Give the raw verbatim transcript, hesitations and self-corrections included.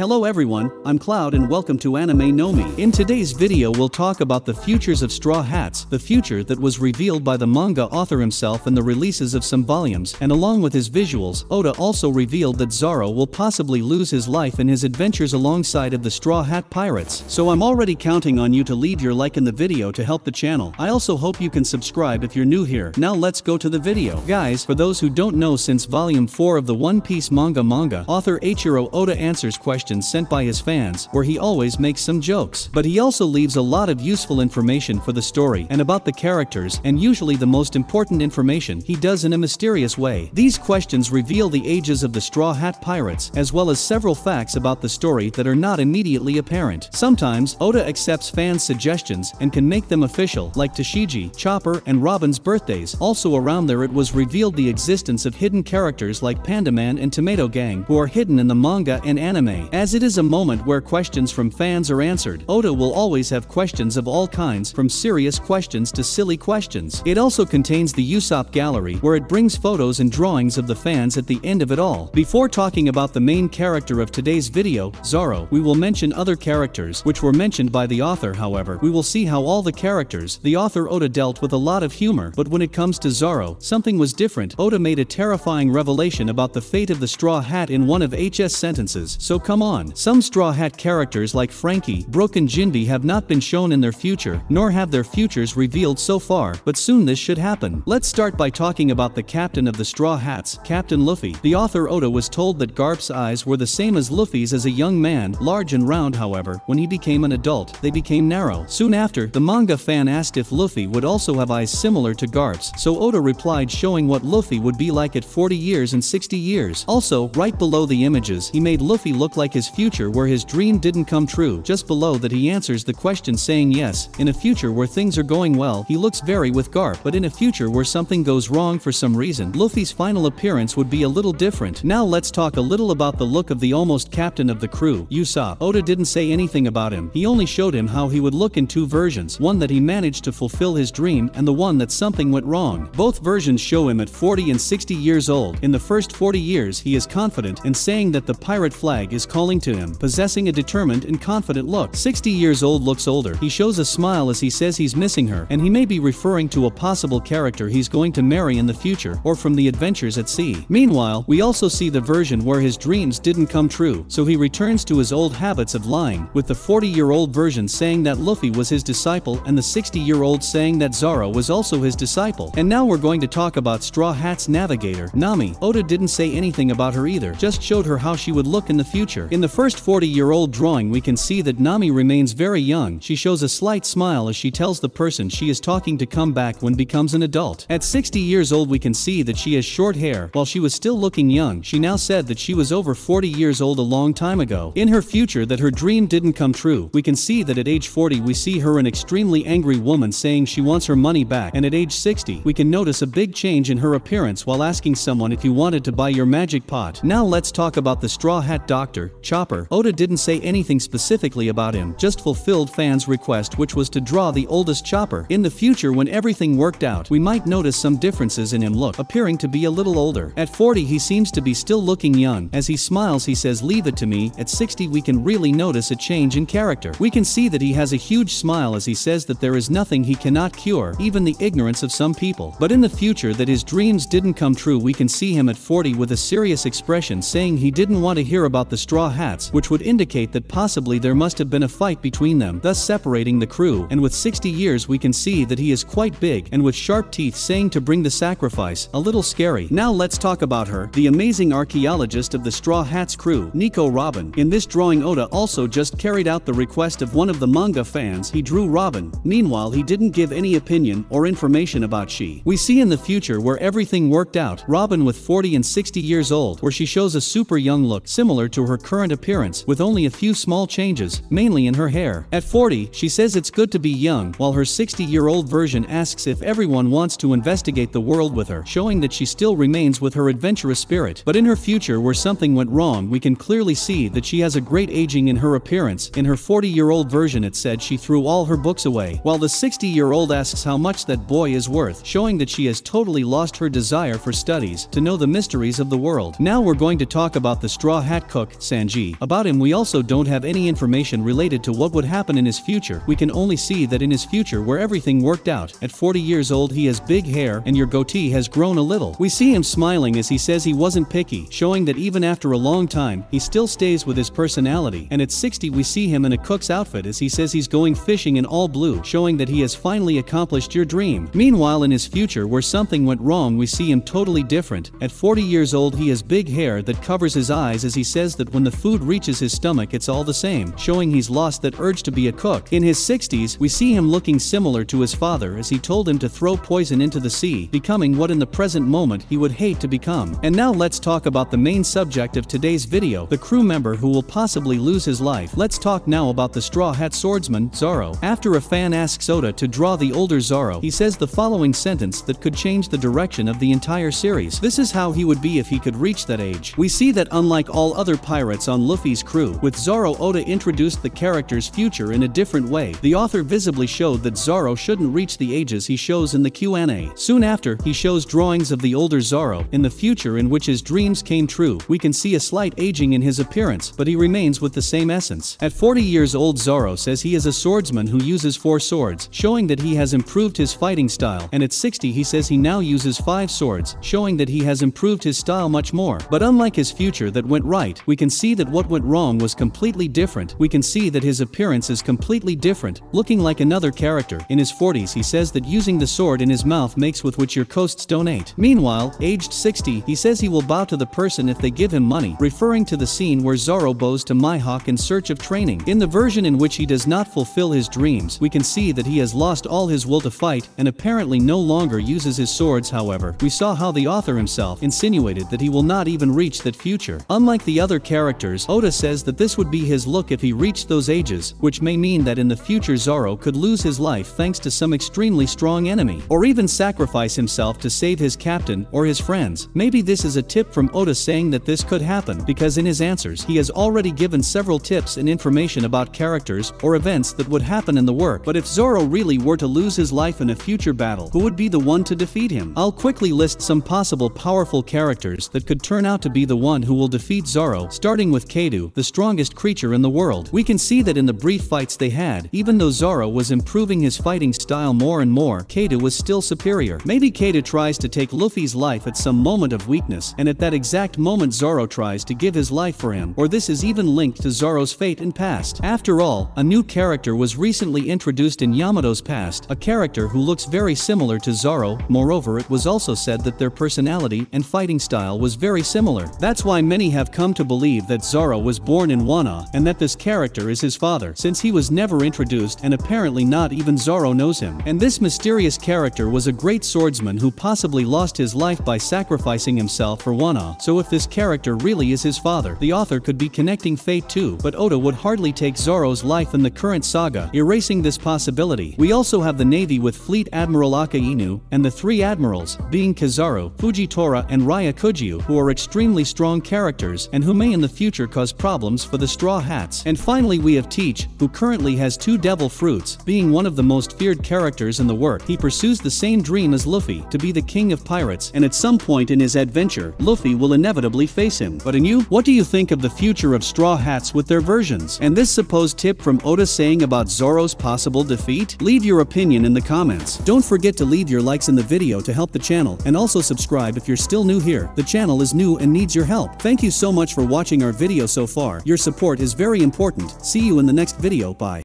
Hello everyone, I'm Cloud and welcome to Anime Nomi. In today's video we'll talk about the futures of Straw Hats, the future that was revealed by the manga author himself in the releases of some volumes, and along with his visuals, Oda also revealed that Zoro will possibly lose his life in his adventures alongside of the Straw Hat Pirates. So I'm already counting on you to leave your like in the video to help the channel. I also hope you can subscribe if you're new here. Now let's go to the video. Guys, for those who don't know, since volume four of the One Piece manga manga, author Eiichiro Oda answers questions sent by his fans, where he always makes some jokes, but he also leaves a lot of useful information for the story and about the characters, and usually the most important information he does in a mysterious way. These questions reveal the ages of the Straw Hat Pirates, as well as several facts about the story that are not immediately apparent. Sometimes, Oda accepts fans' suggestions and can make them official, like Tashigi, Chopper, and Robin's birthdays. Also around there it was revealed the existence of hidden characters like Panda Man and Tomato Gang, who are hidden in the manga and anime. As it is a moment where questions from fans are answered, Oda will always have questions of all kinds, from serious questions to silly questions. It also contains the Usopp gallery, where it brings photos and drawings of the fans at the end of it all. Before talking about the main character of today's video, Zoro, we will mention other characters which were mentioned by the author. However, we will see how all the characters the author Oda dealt with a lot of humor, but when it comes to Zoro, something was different. Oda made a terrifying revelation about the fate of the Straw Hat in one of H's sentences, so come on. Some Straw Hat characters like Frankie, Brook, and Jinbe have not been shown in their future, nor have their futures revealed so far, but soon this should happen. Let's start by talking about the captain of the Straw Hats, Captain Luffy. The author Oda was told that Garp's eyes were the same as Luffy's as a young man, large and round. However, when he became an adult, they became narrow. Soon after, the manga fan asked if Luffy would also have eyes similar to Garp's, so Oda replied showing what Luffy would be like at forty years and sixty years. Also, right below the images, he made Luffy look like his his future where his dream didn't come true. Just below that he answers the question saying yes, in a future where things are going well, he looks very with Garp, but in a future where something goes wrong for some reason, Luffy's final appearance would be a little different. Now let's talk a little about the look of the almost captain of the crew, Usopp. Oda didn't say anything about him, he only showed him how he would look in two versions, one that he managed to fulfill his dream and the one that something went wrong. Both versions show him at forty and sixty years old. In the first forty years he is confident and saying that the pirate flag is calling to him, possessing a determined and confident look. sixty years old looks older. He shows a smile as he says he's missing her, and he may be referring to a possible character he's going to marry in the future or from the adventures at sea. Meanwhile, we also see the version where his dreams didn't come true, so he returns to his old habits of lying, with the forty-year-old version saying that Luffy was his disciple and the sixty-year-old saying that Zoro was also his disciple. And now we're going to talk about Straw Hat's navigator, Nami. Oda didn't say anything about her either, just showed her how she would look in the future. In the first forty-year-old drawing we can see that Nami remains very young. She shows a slight smile as she tells the person she is talking to come back when becomes an adult. At sixty years old we can see that she has short hair. While she was still looking young, she now said that she was over forty years old a long time ago. In her future that her dream didn't come true, we can see that at age forty we see her an extremely angry woman saying she wants her money back, and at age sixty we can notice a big change in her appearance while asking someone if you wanted to buy your magic pot. Now let's talk about the Straw Hat Doctor, Chopper. Oda didn't say anything specifically about him, just fulfilled fans' request which was to draw the oldest Chopper. In the future when everything worked out, we might notice some differences in him look, appearing to be a little older. At forty he seems to be still looking young. As he smiles he says leave it to me. At sixty we can really notice a change in character. We can see that he has a huge smile as he says that there is nothing he cannot cure, even the ignorance of some people. But in the future that his dreams didn't come true we can see him at forty with a serious expression saying he didn't want to hear about the Straw Hats, which would indicate that possibly there must have been a fight between them, thus separating the crew. And with sixty years we can see that he is quite big and with sharp teeth saying to bring the sacrifice, a little scary. Now let's talk about her, the amazing archaeologist of the Straw Hats crew, Nico Robin. In this drawing Oda also just carried out the request of one of the manga fans. He drew Robin. Meanwhile he didn't give any opinion or information about she. We see in the future where everything worked out, Robin with forty and sixty years old, where she shows a super young look similar to her current appearance, with only a few small changes, mainly in her hair. At forty, she says it's good to be young, while her sixty-year-old version asks if everyone wants to investigate the world with her, showing that she still remains with her adventurous spirit. But in her future where something went wrong, we can clearly see that she has a great aging in her appearance. In her forty-year-old version it said she threw all her books away, while the sixty-year-old asks how much that boy is worth, showing that she has totally lost her desire for studies, to know the mysteries of the world. Now we're going to talk about the Straw Hat cook, Sanji. Sanji. About him we also don't have any information related to what would happen in his future. We can only see that in his future where everything worked out. At forty years old he has big hair and your goatee has grown a little. We see him smiling as he says he wasn't picky, showing that even after a long time, he still stays with his personality. And at sixty we see him in a cook's outfit as he says he's going fishing in all blue, showing that he has finally accomplished your dream. Meanwhile in his future where something went wrong we see him totally different. At forty years old he has big hair that covers his eyes as he says that when the food reaches his stomach it's all the same, showing he's lost that urge to be a cook. In his sixties we see him looking similar to his father as he told him to throw poison into the sea, becoming what in the present moment he would hate to become. And now let's talk about the main subject of today's video, the crew member who will possibly lose his life. Let's talk now about the Straw Hat swordsman, Zoro. After a fan asks Oda to draw the older Zoro, he says the following sentence that could change the direction of the entire series. This is how he would be if he could reach that age. We see that unlike all other pirates on Luffy's crew, with Zoro Oda introduced the character's future in a different way. The author visibly showed that Zoro shouldn't reach the ages he shows in the Q and A. Soon after, he shows drawings of the older Zoro in the future in which his dreams came true. We can see a slight aging in his appearance, but he remains with the same essence. At forty years old Zoro says he is a swordsman who uses four swords, showing that he has improved his fighting style, and at sixty he says he now uses five swords, showing that he has improved his style much more. But unlike his future that went right, we can see that what went wrong was completely different. We can see that his appearance is completely different, looking like another character. In his forties he says that using the sword in his mouth makes with which your coasts donate. Meanwhile, aged sixty, he says he will bow to the person if they give him money, referring to the scene where Zoro bows to Mihawk in search of training. In the version in which he does not fulfill his dreams, we can see that he has lost all his will to fight and apparently no longer uses his swords. However, we saw how the author himself insinuated that he will not even reach that future. Unlike the other characters, Oda says that this would be his look if he reached those ages, which may mean that in the future Zoro could lose his life thanks to some extremely strong enemy, or even sacrifice himself to save his captain or his friends. Maybe this is a tip from Oda saying that this could happen, because in his answers he has already given several tips and information about characters or events that would happen in the work. But if Zoro really were to lose his life in a future battle, who would be the one to defeat him? I'll quickly list some possible powerful characters that could turn out to be the one who will defeat Zoro, starting with Kaido, the strongest creature in the world. We can see that in the brief fights they had, even though Zoro was improving his fighting style more and more, Kaido was still superior. Maybe Kaido tries to take Luffy's life at some moment of weakness, and at that exact moment Zoro tries to give his life for him, or this is even linked to Zoro's fate and past. After all, a new character was recently introduced in Yamato's past, a character who looks very similar to Zoro. Moreover, it was also said that their personality and fighting style was very similar. That's why many have come to believe that Zoro was born in Wano, and that this character is his father, since he was never introduced and apparently not even Zoro knows him. And this mysterious character was a great swordsman who possibly lost his life by sacrificing himself for Wano. So if this character really is his father, the author could be connecting fate too, but Oda would hardly take Zoro's life in the current saga, erasing this possibility. We also have the Navy with Fleet Admiral Akainu, and the three admirals, being Kizaru, Fujitora and Raya Kuju, who are extremely strong characters and who may in the future cause problems for the Straw Hats. And finally we have Teach, who currently has two devil fruits, being one of the most feared characters in the work. He pursues the same dream as Luffy, to be the king of pirates, and at some point in his adventure, Luffy will inevitably face him. But in you, what do you think of the future of Straw Hats with their versions? And this supposed tip from Oda saying about Zoro's possible defeat? Leave your opinion in the comments. Don't forget to leave your likes in the video to help the channel, and also subscribe if you're still new here. The channel is new and needs your help. Thank you so much for watching our video so far. Your support is very important. See you in the next video. Bye.